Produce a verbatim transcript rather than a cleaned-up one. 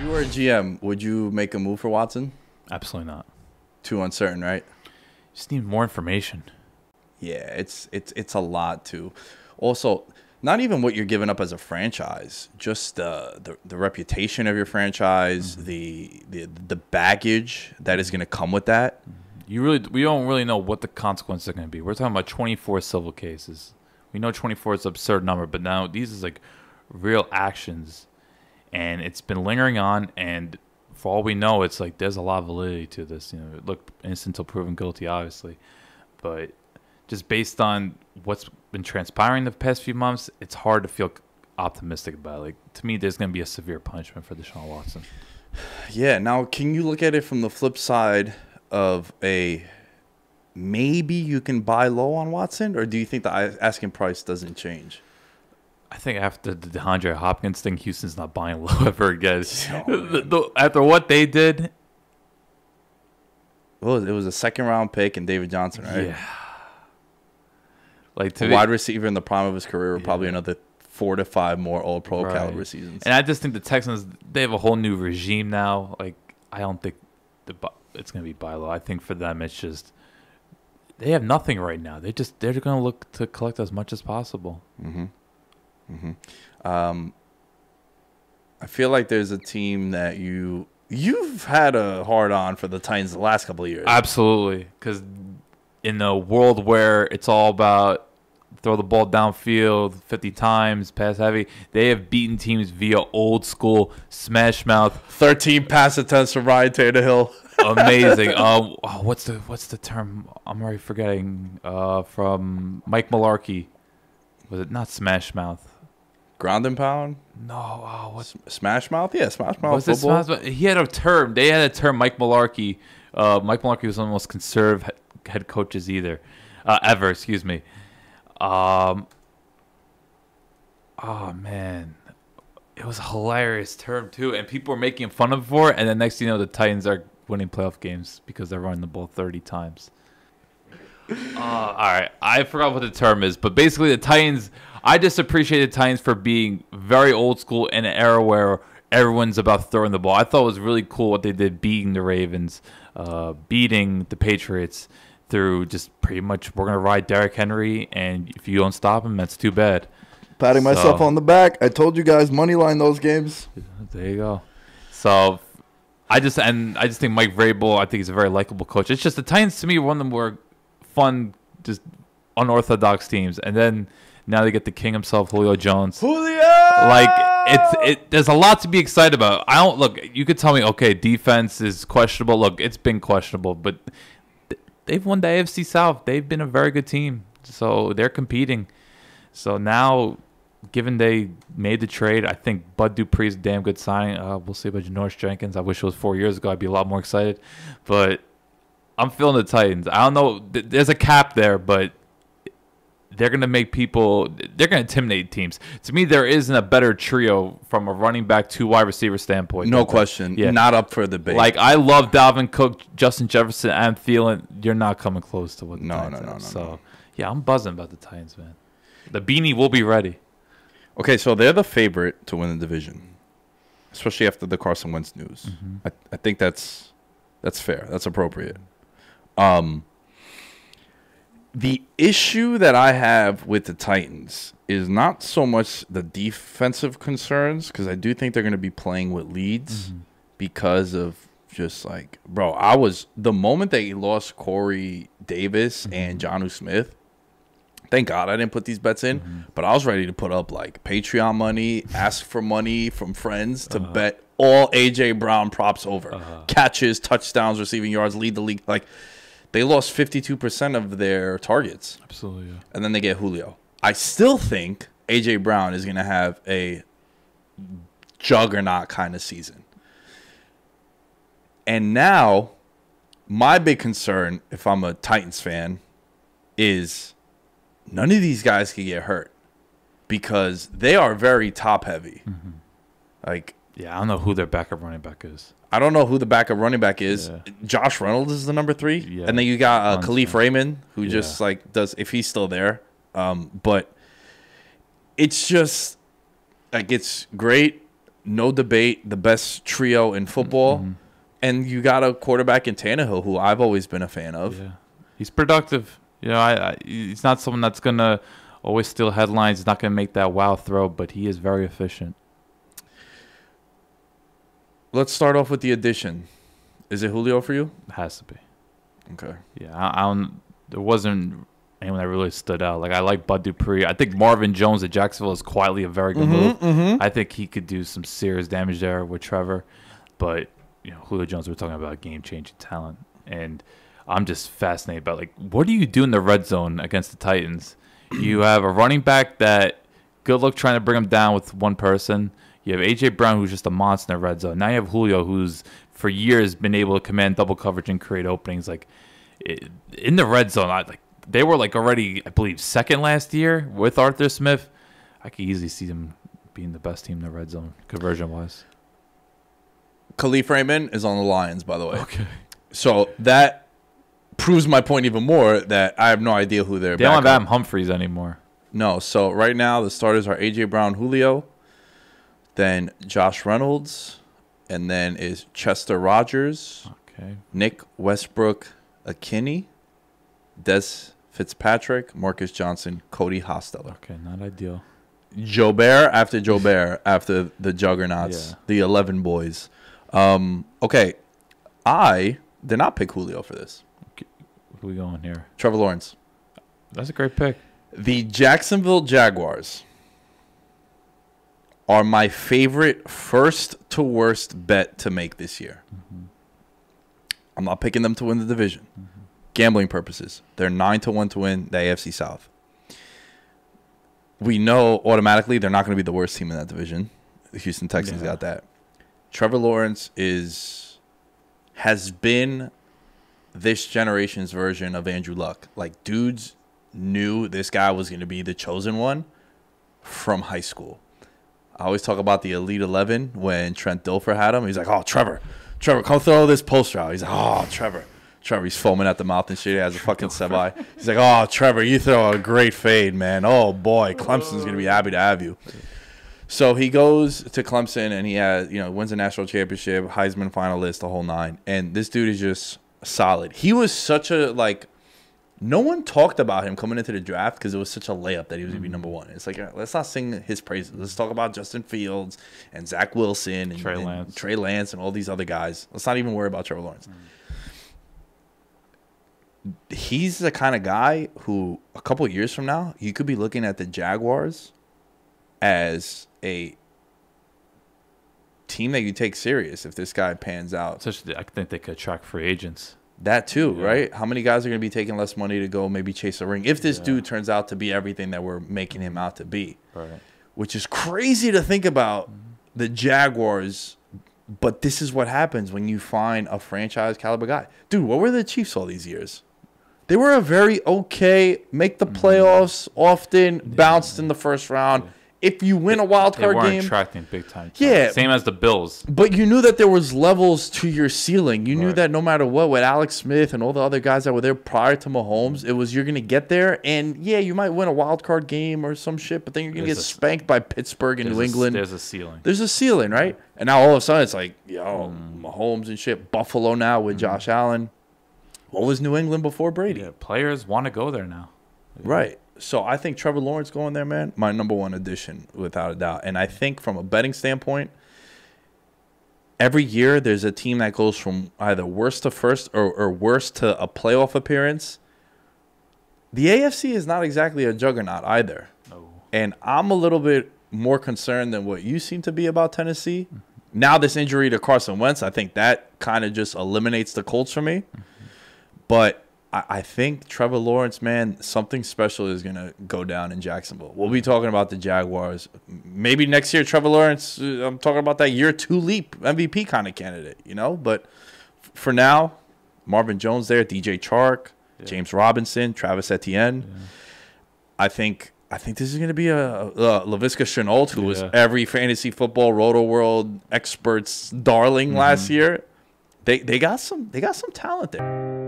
you were a G M, would you make a move for Watson? Absolutely not. Too uncertain, right? Just need more information. Yeah, it's it's it's a lot too. Also, not even what you're giving up as a franchise, just uh, the the reputation of your franchise, mm-hmm. the the the baggage that is going to come with that. You really, we don't really know what the consequences are going to be. We're talking about twenty-four civil cases. We know twenty-four is an absurd number, but now these is like real actions, and it's been lingering on. And for all we know, it's like there's a lot of validity to this. You know, look, innocent until proven guilty, obviously, but just based on what's been transpiring the past few months, it's hard to feel optimistic about it. Like, to me, there's going to be a severe punishment for Deshaun Watson. Yeah. Now, can you look at it from the flip side of a maybe you can buy low on Watson, or do you think the asking price doesn't change? I think after the DeAndre Hopkins thing, Houston's not buying low ever again. Oh, after what they did, well, it was a second round pick and David Johnson, right? Yeah. Like, to a be, wide receiver in the prime of his career, yeah. probably another four to five more All Pro right. caliber seasons. And I just think the Texans, they have a whole new regime now. Like, I don't think the it's going to be buy low. I think for them, it's just they have nothing right now. They just they're going to look to collect as much as possible. Mm-hmm. Mm-hmm. Um, I feel like there's a team that you you've had a hard on for the Titans the last couple of years. Absolutely, because in a world where it's all about throw the ball downfield fifty times, pass heavy, they have beaten teams via old school smash mouth. Thirteen pass attempts from Ryan Taylor Hill. Amazing. Um, oh, what's the what's the term? I'm already forgetting. Uh, from Mike Mularkey, was it not smash mouth? Ground and pound? No. Oh, what's smash mouth? Yeah, smash mouth. Was it smash mouth? He had a term. They had a term. Mike Mularkey. Uh, Mike Mularkey was one of the most conservative head coaches either uh, ever. Excuse me. Um. Oh man, it was a hilarious term too, and people were making fun of it for it. And then next thing you know, the Titans are winning playoff games because they're running the ball thirty times. Uh, all right, I forgot what the term is, but basically the Titans, I just appreciate the Titans for being very old school in an era where everyone's about throwing the ball. I thought it was really cool what they did, beating the Ravens, uh, beating the Patriots through just pretty much we're going to ride Derrick Henry, and if you don't stop him, that's too bad. Patting so, myself on the back. I told you guys, money line those games. There you go. So I just and I just think Mike Vrabel, I think he's a very likable coach. It's just the Titans to me were one of the more fun, just unorthodox teams. And then now they get the king himself, Julio Jones. Julio! Like it's it there's a lot to be excited about. I don't look, you could tell me, okay, defense is questionable. Look, it's been questionable, but they've won the A F C South. They've been a very good team. So they're competing. So now, given they made the trade, I think Bud Dupree is a damn good signing. Uh, we'll see about Janoris Jenkins. I wish it was four years ago. I'd be a lot more excited. But I'm feeling the Titans. I don't know. There's a cap there, but they're going to make people – they're going to intimidate teams. To me, there isn't a better trio from a running back to wide receiver standpoint. No question. Yeah. Not up for debate. Like, I love Dalvin Cook, Justin Jefferson, and Thielen. You're not coming close to what the no, Titans No, no, are. no, no. So, no. yeah, I'm buzzing about the Titans, man. The beanie will be ready. Okay, so they're the favorite to win the division, especially after the Carson Wentz news. Mm-hmm. I, I think that's that's fair. That's appropriate. Um, the issue that I have with the Titans is not so much the defensive concerns, because I do think they're going to be playing with leads mm-hmm. because of just like, bro, I was the moment they lost Corey Davis mm-hmm. and Jonnu Smith. Thank God I didn't put these bets in, mm-hmm. but I was ready to put up like Patreon money, ask for money from friends to uh-huh. bet all A J. Brown props over. Uh-huh. Catches, touchdowns, receiving yards, lead the league. Like, they lost fifty-two percent of their targets. Absolutely. Yeah. And then they get Julio. I still think A J. Brown is going to have a juggernaut kind of season. And now, my big concern, if I'm a Titans fan, is none of these guys can get hurt because they are very top-heavy. Mm-hmm. Like, yeah, I don't know who their backup running back is. I don't know who the backup running back is. Yeah. Josh Reynolds is the number three. Yeah. And then you got uh, Khalif Raymond, who yeah. just, like, does – if he's still there. Um, but it's just – like, it's great no debate, the best trio in football. Mm-hmm. And you got a quarterback in Tannehill, who I've always been a fan of. Yeah. He's productive. You know, I, I, he's not someone that's going to always steal headlines. He's not going to make that wow throw, but he is very efficient. Let's start off with the addition. Is it Julio for you? It has to be. Okay. Yeah, I, I don't, there wasn't anyone that really stood out. Like, I like Bud Dupree. I think Marvin Jones at Jacksonville is quietly a very good mm-hmm, move. Mm-hmm. I think he could do some serious damage there with Trevor. But, you know, Julio Jones, we're talking about game-changing talent. And I'm just fascinated by, like, what do you do in the red zone against the Titans? You have a running back that good luck trying to bring him down with one person. You have A J. Brown, who's just a monster in the red zone. Now you have Julio, who's for years been able to command double coverage and create openings. Like, it, in the red zone, I, like they were like already, I believe, second last year with Arthur Smith. I could easily see them being the best team in the red zone, conversion-wise. Khalif Raymond is on the Lions, by the way. Okay. So that proves my point even more that I have no idea who they're. They don't have Adam Humphries anymore. No. So right now the starters are A J. Brown, Julio, then Josh Reynolds, and then is Chester Rogers, okay, Nick Westbrook-Akinney, Des Fitzpatrick, Marcus Johnson, Cody Hosteller. Okay, not ideal. Jobert after Jobert after the juggernauts, yeah. The eleven boys. Um, okay, I did not pick Julio for this. Okay. Who are we going here? Trevor Lawrence. That's a great pick. The Jacksonville Jaguars are my favorite first to worst bet to make this year. Mm-hmm. I'm not picking them to win the division. Mm-hmm. Gambling purposes. They're nine to one to win the A F C South. We know automatically they're not going to be the worst team in that division. The Houston Texans yeah. got that. Trevor Lawrence is has been this generation's version of Andrew Luck. Like, dudes knew this guy was going to be the chosen one from high school. I always talk about the Elite eleven when Trent Dilfer had him. He's like, oh, Trevor. Trevor, come throw this poster out. He's like, oh, Trevor. Trevor, he's foaming at the mouth and shit. He has a fucking semi. He's like, oh, Trevor, you throw a great fade, man. Oh, boy, Clemson's going to be happy to have you. So he goes to Clemson, and he has, you know, wins a national championship, Heisman finalist, the whole nine. And this dude is just solid. He was such a, like, no one talked about him coming into the draft because it was such a layup that he was going to be number one. It's like, let's not sing his praises. Let's talk about Justin Fields and Zach Wilson and Trey Lance and, Trey Lance and all these other guys. Let's not even worry about Trevor Lawrence. Mm. He's the kind of guy who, a couple of years from now, you could be looking at the Jaguars as a team that you take serious if this guy pans out. Especially, I think they could attract free agents. That too, yeah. right? How many guys are going to be taking less money to go maybe chase a ring if this yeah. dude turns out to be everything that we're making him out to be? Right. Which is crazy to think about the Jaguars, but this is what happens when you find a franchise caliber guy. Dude, what were the Chiefs all these years? They were a very okay, make the playoffs mm-hmm. often, yeah. bounced in the first round. Yeah. If you win a wild card game, they weren't attracting big time. Yeah, same as the Bills. But you knew that there was levels to your ceiling. You knew right. that no matter what, with Alex Smith and all the other guys that were there prior to Mahomes, it was you're gonna get there. And yeah, you might win a wild card game or some shit, but then you're gonna there's get a, spanked by Pittsburgh and New England. A, there's a ceiling. There's a ceiling, right? And now all of a sudden it's like, yo, mm. Mahomes and shit. Buffalo now with mm. Josh Allen. What was New England before Brady? Yeah, players want to go there now. Yeah. Right. So I think Trevor Lawrence going there, man, my number one addition, without a doubt. And I think from a betting standpoint, every year there's a team that goes from either worst to first or, or worst to a playoff appearance. The A F C is not exactly a juggernaut either. No. And I'm a little bit more concerned than what you seem to be about Tennessee. Mm-hmm. Now this injury to Carson Wentz, I think that kind of just eliminates the Colts for me. Mm-hmm. But I think Trevor Lawrence, man, something special is going to go down in Jacksonville. We'll be talking about the Jaguars. Maybe next year, Trevor Lawrence, I'm talking about that year two leap M V P kind of candidate, you know? But for now, Marvin Jones there, D J Chark, yeah. James Robinson, Travis Etienne. Yeah. I think I think this is going to be a, a LaVisca Chenault, who yeah. was every fantasy football, Roto World expert's darling mm-hmm. last year. They, they got some, they got some talent there.